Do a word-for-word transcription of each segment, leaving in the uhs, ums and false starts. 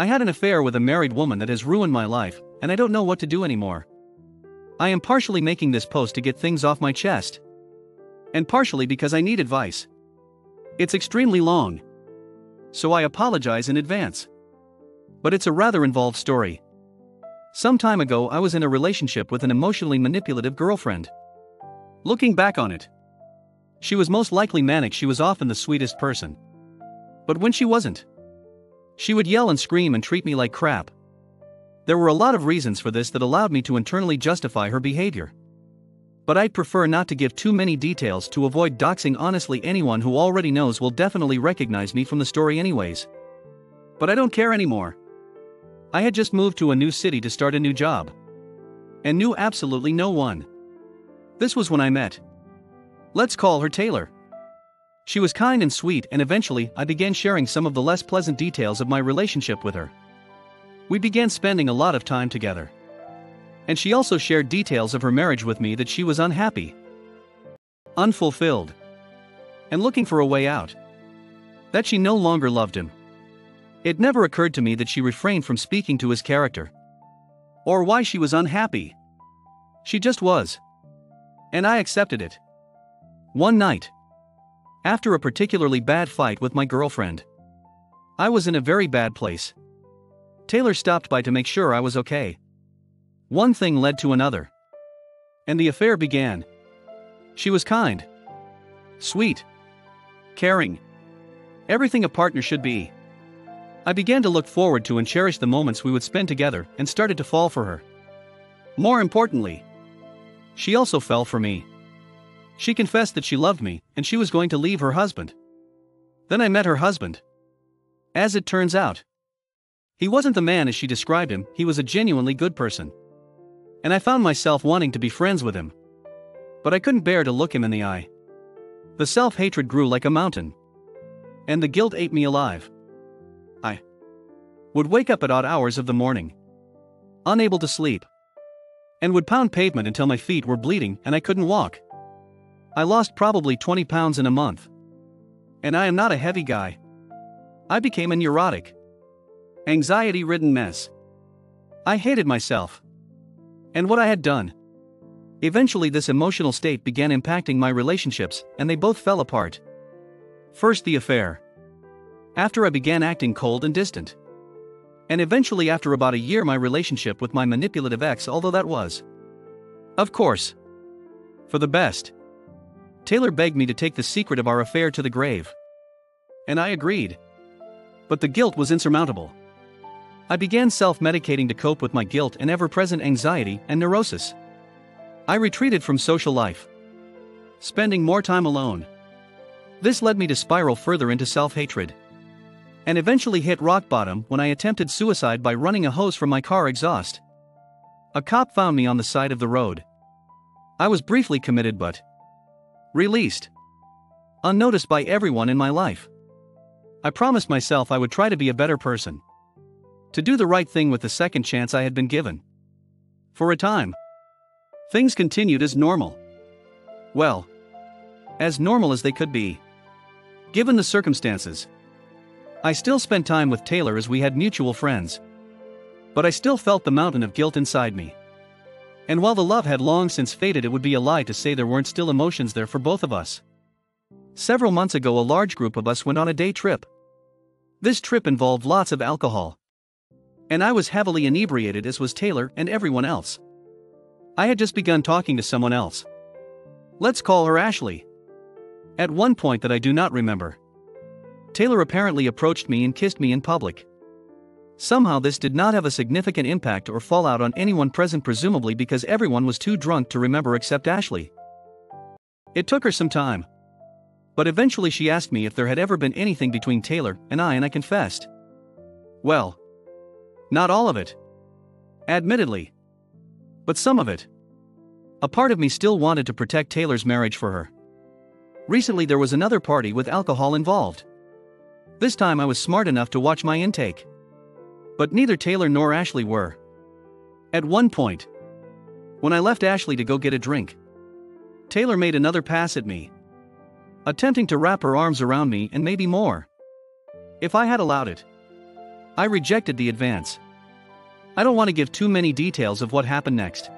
I had an affair with a married woman that has ruined my life, and I don't know what to do anymore. I am partially making this post to get things off my chest, and partially because I need advice. It's extremely long, so I apologize in advance. But it's a rather involved story. Some time ago I was in a relationship with an emotionally manipulative girlfriend. Looking back on it, she was most likely manic. She was often the sweetest person, but when she wasn't, she would yell and scream and treat me like crap. There were a lot of reasons for this that allowed me to internally justify her behavior. But I'd prefer not to give too many details to avoid doxing. Honestly, anyone who already knows will definitely recognize me from the story anyways. But I don't care anymore. I had just moved to a new city to start a new job, and knew absolutely no one. This was when I met, let's call her Taylor. She was kind and sweet, and eventually I began sharing some of the less pleasant details of my relationship with her. We began spending a lot of time together, and she also shared details of her marriage with me, that she was unhappy, unfulfilled, and looking for a way out, that she no longer loved him. It never occurred to me that she refrained from speaking to his character, or why she was unhappy. She just was. And I accepted it. One night, after a particularly bad fight with my girlfriend, I was in a very bad place. Taylor stopped by to make sure I was okay. One thing led to another, and the affair began. She was kind, sweet, caring, everything a partner should be. I began to look forward to and cherish the moments we would spend together, and started to fall for her. More importantly, she also fell for me. She confessed that she loved me, and she was going to leave her husband. Then I met her husband. As it turns out, he wasn't the man as she described him. He was a genuinely good person, and I found myself wanting to be friends with him. But I couldn't bear to look him in the eye. The self-hatred grew like a mountain, and the guilt ate me alive. I would wake up at odd hours of the morning, unable to sleep, and would pound pavement until my feet were bleeding and I couldn't walk. I lost probably twenty pounds in a month, and I am not a heavy guy. I became a neurotic, anxiety-ridden mess. I hated myself and what I had done. Eventually this emotional state began impacting my relationships, and they both fell apart. First the affair. After I began acting cold and distant. And eventually after about a year my relationship with my manipulative ex, although that was, of course, for the best. Taylor begged me to take the secret of our affair to the grave, and I agreed. But the guilt was insurmountable. I began self-medicating to cope with my guilt and ever-present anxiety and neurosis. I retreated from social life, spending more time alone. This led me to spiral further into self-hatred, and eventually hit rock bottom when I attempted suicide by running a hose from my car exhaust. A cop found me on the side of the road. I was briefly committed but released, unnoticed by everyone in my life. I promised myself I would try to be a better person, to do the right thing with the second chance I had been given. For a time, things continued as normal. Well, as normal as they could be, given the circumstances. I still spent time with Taylor as we had mutual friends, but I still felt the mountain of guilt inside me. And while the love had long since faded, it would be a lie to say there weren't still emotions there for both of us. Several months ago a large group of us went on a day trip. This trip involved lots of alcohol, and I was heavily inebriated, as was Taylor and everyone else. I had just begun talking to someone else. Let's call her Ashley. At one point that I do not remember, Taylor apparently approached me and kissed me in public. Somehow this did not have a significant impact or fallout on anyone present, presumably because everyone was too drunk to remember except Ashley. It took her some time, but eventually she asked me if there had ever been anything between Taylor and I, and I confessed. Well, not all of it, admittedly, but some of it. A part of me still wanted to protect Taylor's marriage for her. Recently there was another party with alcohol involved. This time I was smart enough to watch my intake, but neither Taylor nor Ashley were. At one point, when I left Ashley to go get a drink, Taylor made another pass at me, attempting to wrap her arms around me and maybe more. If I had allowed it, I rejected the advance. I don't want to give too many details of what happened next,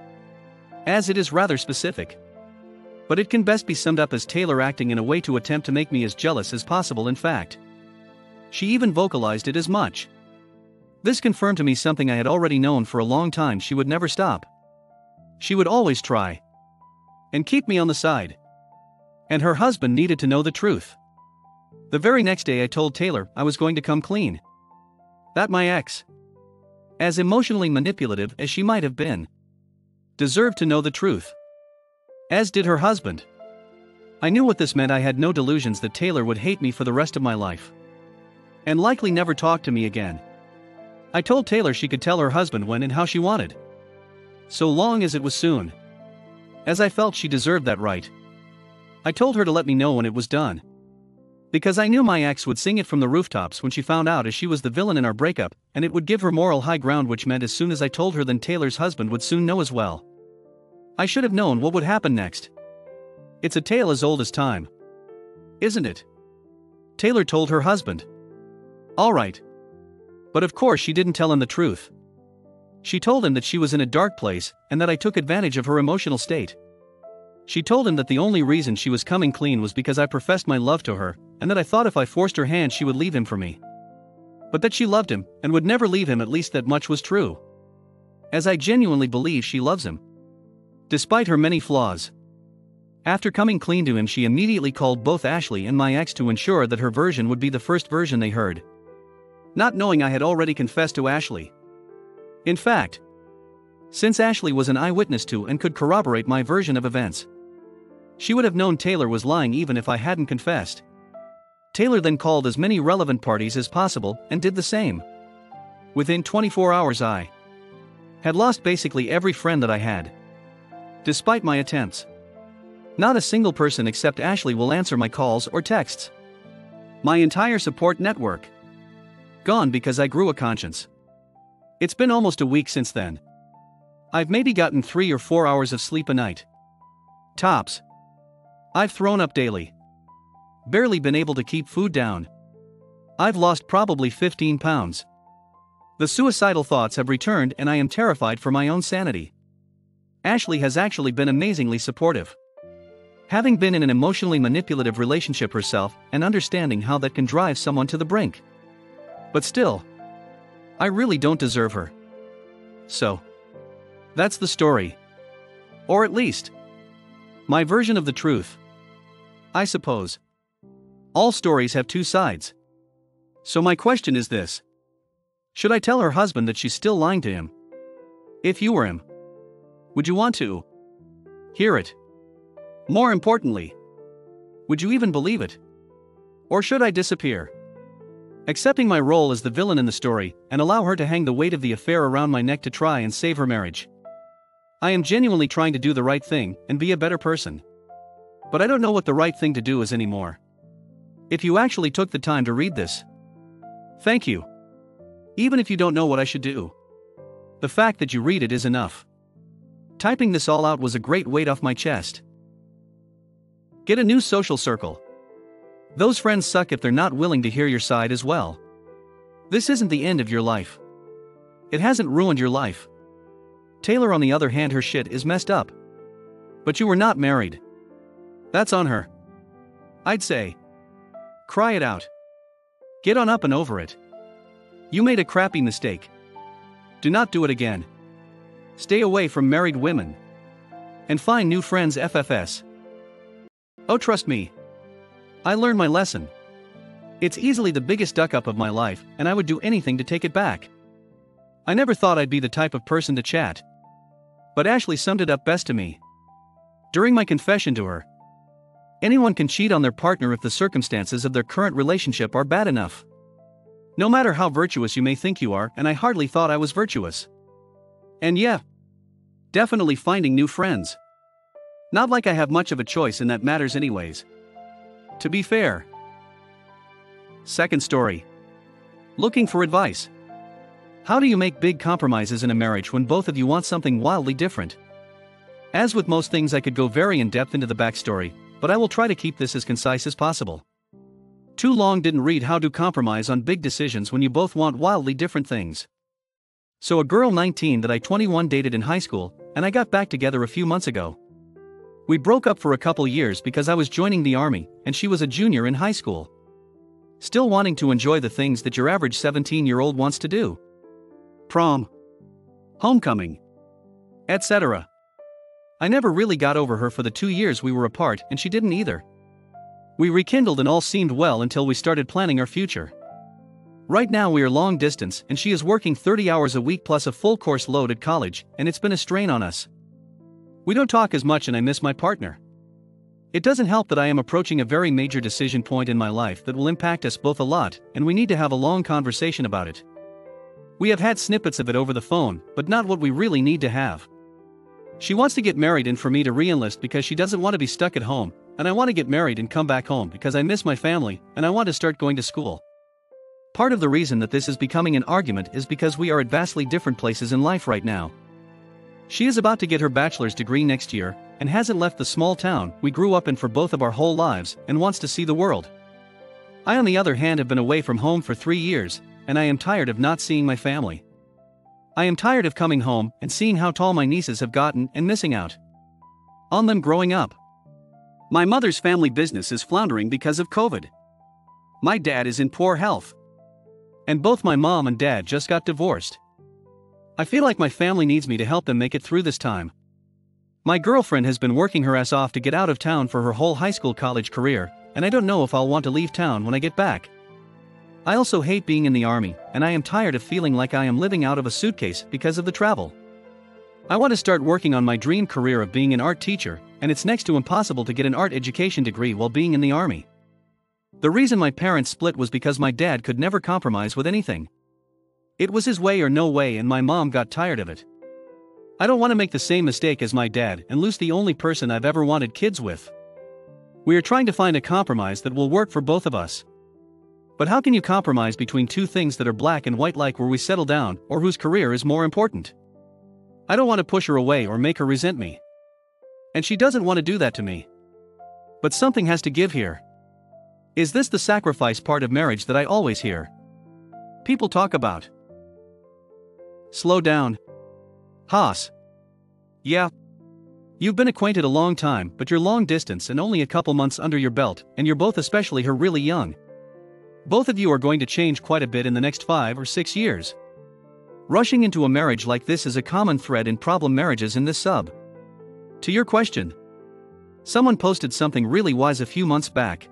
as it is rather specific. But it can best be summed up as Taylor acting in a way to attempt to make me as jealous as possible. In fact, she even vocalized it as much. This confirmed to me something I had already known for a long time: she would never stop. She would always try and keep me on the side. And her husband needed to know the truth. The very next day I told Taylor I was going to come clean. That my ex, as emotionally manipulative as she might have been, deserved to know the truth. As did her husband. I knew what this meant. I had no delusions that Taylor would hate me for the rest of my life, and likely never talk to me again. I told Taylor she could tell her husband when and how she wanted, so long as it was soon, as I felt she deserved that right. I told her to let me know when it was done, because I knew my ex would sing it from the rooftops when she found out, as she was the villain in our breakup, and it would give her moral high ground, which meant as soon as I told her, then Taylor's husband would soon know as well. I should have known what would happen next. It's a tale as old as time, isn't it? Taylor told her husband. All right. But of course she didn't tell him the truth. She told him that she was in a dark place and that I took advantage of her emotional state. She told him that the only reason she was coming clean was because I professed my love to her, and that I thought if I forced her hand she would leave him for me. But that she loved him and would never leave him, at least that much was true, as I genuinely believe she loves him, despite her many flaws. After coming clean to him, she immediately called both Ashley and my ex to ensure that her version would be the first version they heard, not knowing I had already confessed to Ashley. In fact, since Ashley was an eyewitness to and could corroborate my version of events, she would have known Taylor was lying even if I hadn't confessed. Taylor then called as many relevant parties as possible and did the same. Within twenty-four hours I had lost basically every friend that I had, despite my attempts. Not a single person except Ashley will answer my calls or texts. My entire support network gone because I grew a conscience. It's been almost a week since then. I've maybe gotten three or four hours of sleep a night, tops. I've thrown up daily, barely been able to keep food down. I've lost probably fifteen pounds. The suicidal thoughts have returned and I am terrified for my own sanity. Ashley has actually been amazingly supportive, having been in an emotionally manipulative relationship herself and understanding how that can drive someone to the brink. But still, I really don't deserve her. So, that's the story. Or at least, my version of the truth, I suppose. All stories have two sides. So my question is this: should I tell her husband that she's still lying to him? If you were him, would you want to hear it? More importantly, would you even believe it? Or should I disappear, accepting my role as the villain in the story, and allow her to hang the weight of the affair around my neck to try and save her marriage? I am genuinely trying to do the right thing and be a better person, but I don't know what the right thing to do is anymore. If you actually took the time to read this, thank you. Even if you don't know what I should do, the fact that you read it is enough. Typing this all out was a great weight off my chest. Get a new social circle. Those friends suck if they're not willing to hear your side as well. This isn't the end of your life. It hasn't ruined your life. Taylor, on the other hand, her shit is messed up. But you were not married. That's on her. I'd say, cry it out. Get on up and over it. You made a crappy mistake. Do not do it again. Stay away from married women and find new friends. F F S. Oh, trust me, I learned my lesson. It's easily the biggest duck-up of my life, and I would do anything to take it back. I never thought I'd be the type of person to chat, but Ashley summed it up best to me during my confession to her. Anyone can cheat on their partner if the circumstances of their current relationship are bad enough, no matter how virtuous you may think you are, and I hardly thought I was virtuous. And yeah, definitely finding new friends. Not like I have much of a choice in that matters anyways, to be fair. Second story. Looking for advice. How do you make big compromises in a marriage when both of you want something wildly different? As with most things, I could go very in-depth into the backstory, but I will try to keep this as concise as possible. Too long didn't read how to compromise on big decisions when you both want wildly different things. So a girl nineteen that I twenty-one dated in high school, and I got back together a few months ago. We broke up for a couple years because I was joining the army, and she was a junior in high school. Still wanting to enjoy the things that your average seventeen-year-old wants to do. Prom. Homecoming. et cetera. I never really got over her for the two years we were apart, and she didn't either. We rekindled and all seemed well until we started planning our future. Right now we are long distance and she is working thirty hours a week plus a full course load at college, and it's been a strain on us. We don't talk as much and I miss my partner. It doesn't help that I am approaching a very major decision point in my life that will impact us both a lot, and we need to have a long conversation about it. We have had snippets of it over the phone, but not what we really need to have. She wants to get married and for me to re-enlist because she doesn't want to be stuck at home. And I want to get married and come back home because I miss my family, and I want to start going to school. Part of the reason that this is becoming an argument is because we are at vastly different places in life right now. She is about to get her bachelor's degree next year, and hasn't left the small town we grew up in for both of our whole lives, and wants to see the world. I, on the other hand, have been away from home for three years, and I am tired of not seeing my family. I am tired of coming home and seeing how tall my nieces have gotten and missing out on them growing up. My mother's family business is floundering because of COVID. My dad is in poor health. And both my mom and dad just got divorced. I feel like my family needs me to help them make it through this time. My girlfriend has been working her ass off to get out of town for her whole high school college career, and I don't know if I'll want to leave town when I get back. I also hate being in the army, and I am tired of feeling like I am living out of a suitcase because of the travel. I want to start working on my dream career of being an art teacher, and it's next to impossible to get an art education degree while being in the army. The reason my parents split was because my dad could never compromise with anything. It was his way or no way, and my mom got tired of it. I don't want to make the same mistake as my dad and lose the only person I've ever wanted kids with. We are trying to find a compromise that will work for both of us. But how can you compromise between two things that are black and white, like where we settle down or whose career is more important? I don't want to push her away or make her resent me. And she doesn't want to do that to me. But something has to give here. Is this the sacrifice part of marriage that I always hear people talk about? Slow down, Haas. Yeah. You've been acquainted a long time, but you're long distance and only a couple months under your belt, and you're both, especially her, really young. Both of you are going to change quite a bit in the next five or six years. Rushing into a marriage like this is a common thread in problem marriages in this sub. To your question, someone posted something really wise a few months back.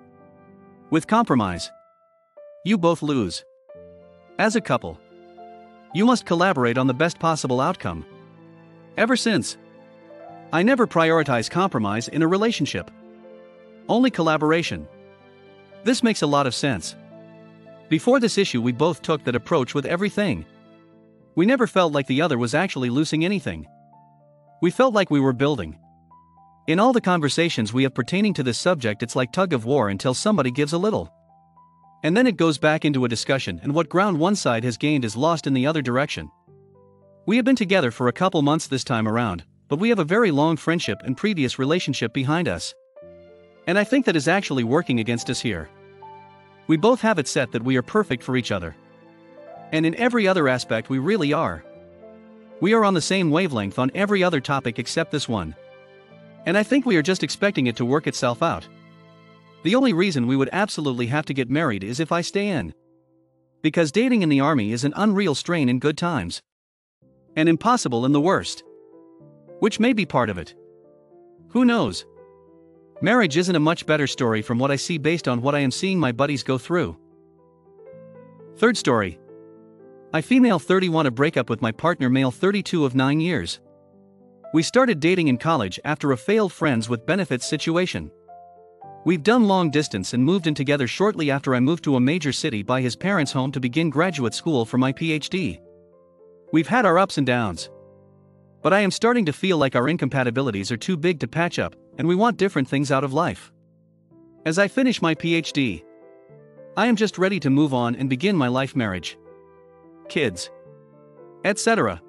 With compromise, you both lose. As a couple, you must collaborate on the best possible outcome. Ever since, I never prioritize compromise in a relationship. Only collaboration. This makes a lot of sense. Before this issue, we both took that approach with everything. We never felt like the other was actually losing anything. We felt like we were building. In all the conversations we have pertaining to this subject, it's like tug of war until somebody gives a little. And then it goes back into a discussion, and what ground one side has gained is lost in the other direction. We have been together for a couple months this time around, but we have a very long friendship and previous relationship behind us. And I think that is actually working against us here. We both have it set that we are perfect for each other. And in every other aspect we really are. We are on the same wavelength on every other topic except this one. And I think we are just expecting it to work itself out. The only reason we would absolutely have to get married is if I stay in. Because dating in the army is an unreal strain in good times. And impossible in the worst. Which may be part of it. Who knows? Marriage isn't a much better story from what I see based on what I am seeing my buddies go through. Third story. I, female thirty-one, a breakup with my partner, male thirty-two, of nine years. We started dating in college after a failed friends with benefits situation. We've done long distance and moved in together shortly after I moved to a major city by his parents' home to begin graduate school for my PhD. We've had our ups and downs. But I am starting to feel like our incompatibilities are too big to patch up, and we want different things out of life. As I finish my PhD, I am just ready to move on and begin my life, marriage, kids, et cetera.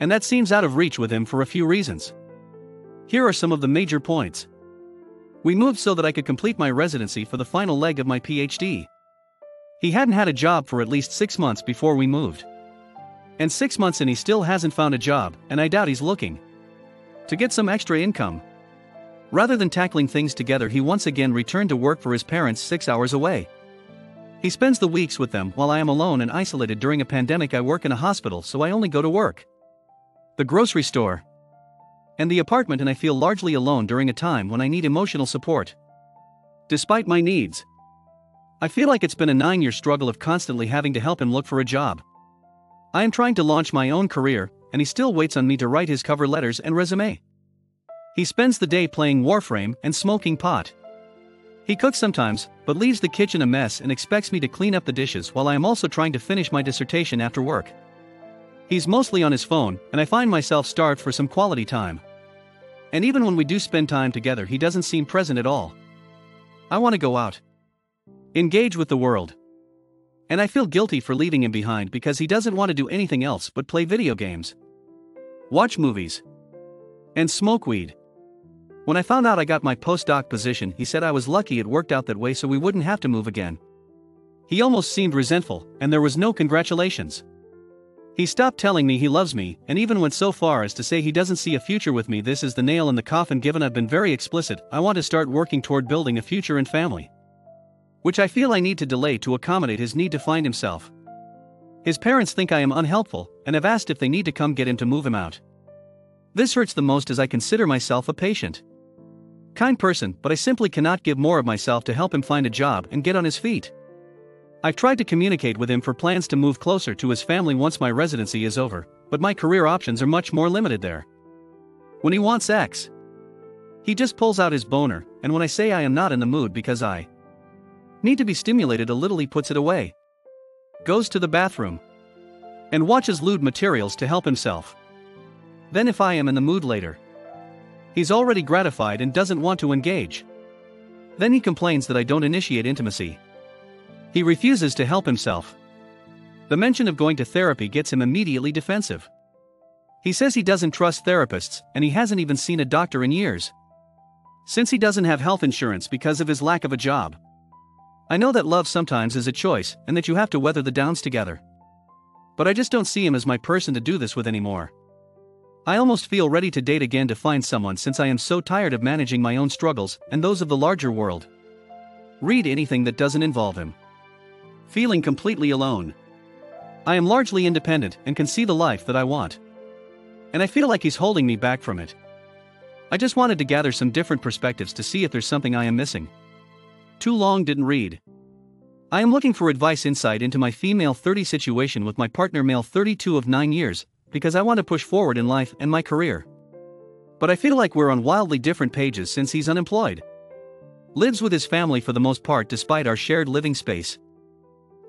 And that seems out of reach with him for a few reasons. Here are some of the major points. We moved so that I could complete my residency for the final leg of my PhD. He hadn't had a job for at least six months before we moved. And six months and he still hasn't found a job, and I doubt he's looking. To get some extra income. Rather than tackling things together, he once again returned to work for his parents six hours away. He spends the weeks with them while I am alone and isolated during a pandemic. I work in a hospital, so I only go to work, the grocery store, and the apartment, and I feel largely alone during a time when I need emotional support. Despite my needs, I feel like it's been a nine-year struggle of constantly having to help him look for a job. I am trying to launch my own career, and he still waits on me to write his cover letters and resume. He spends the day playing Warframe and smoking pot. He cooks sometimes, but leaves the kitchen a mess and expects me to clean up the dishes while I am also trying to finish my dissertation after work. He's mostly on his phone, and I find myself starved for some quality time. And even when we do spend time together, he doesn't seem present at all. I want to go out, engage with the world. And I feel guilty for leaving him behind because he doesn't want to do anything else but play video games, watch movies, and smoke weed. When I found out I got my postdoc position, he said I was lucky it worked out that way so we wouldn't have to move again. He almost seemed resentful, and there was no congratulations. He stopped telling me he loves me, and even went so far as to say he doesn't see a future with me. This is the nail in the coffin. Given I've been very explicit, I want to start working toward building a future and family, which I feel I need to delay to accommodate his need to find himself. His parents think I am unhelpful, and have asked if they need to come get him to move him out. This hurts the most as I consider myself a patient, kind person, but I simply cannot give more of myself to help him find a job and get on his feet. I've tried to communicate with him for plans to move closer to his family once my residency is over, but my career options are much more limited there. When he wants X, he just pulls out his boner, and when I say I am not in the mood because I need to be stimulated a little, he puts it away, goes to the bathroom, and watches lewd materials to help himself. Then if I am in the mood later, he's already gratified and doesn't want to engage. Then he complains that I don't initiate intimacy. He refuses to help himself. The mention of going to therapy gets him immediately defensive. He says he doesn't trust therapists, and he hasn't even seen a doctor in years, since he doesn't have health insurance because of his lack of a job. I know that love sometimes is a choice, and that you have to weather the downs together. But I just don't see him as my person to do this with anymore. I almost feel ready to date again to find someone, since I am so tired of managing my own struggles and those of the larger world. Read anything that doesn't involve him. Feeling completely alone. I am largely independent and can see the life that I want. And I feel like he's holding me back from it. I just wanted to gather some different perspectives to see if there's something I am missing. Too long didn't read. I am looking for advice, insight into my female thirty situation with my partner, male thirty-two, of nine years, because I want to push forward in life and my career. But I feel like we're on wildly different pages, since he's unemployed, lives with his family for the most part despite our shared living space,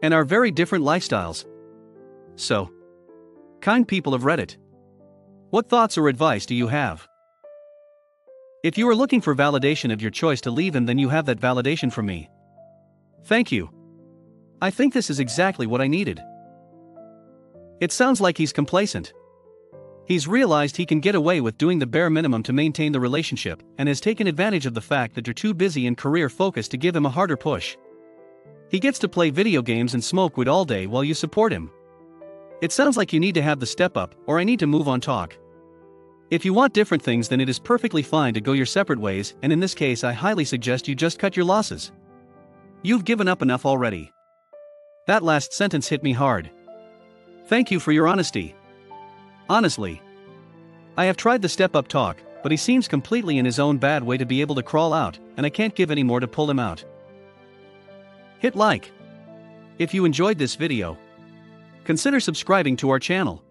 and our very different lifestyles. So, kind people of Reddit, what thoughts or advice do you have? If you are looking for validation of your choice to leave him, then you have that validation from me. Thank you. I think this is exactly what I needed. It sounds like he's complacent. He's realized he can get away with doing the bare minimum to maintain the relationship, and has taken advantage of the fact that you're too busy and career-focused to give him a harder push. He gets to play video games and smoke weed all day while you support him. It sounds like you need to have the step up, or I need to move on talk. If you want different things, then it is perfectly fine to go your separate ways, and in this case I highly suggest you just cut your losses. You've given up enough already. That last sentence hit me hard. Thank you for your honesty. Honestly, I have tried the step up talk, but he seems completely in his own bad way to be able to crawl out, and I can't give any more to pull him out. Hit like if you enjoyed this video. Consider subscribing to our channel.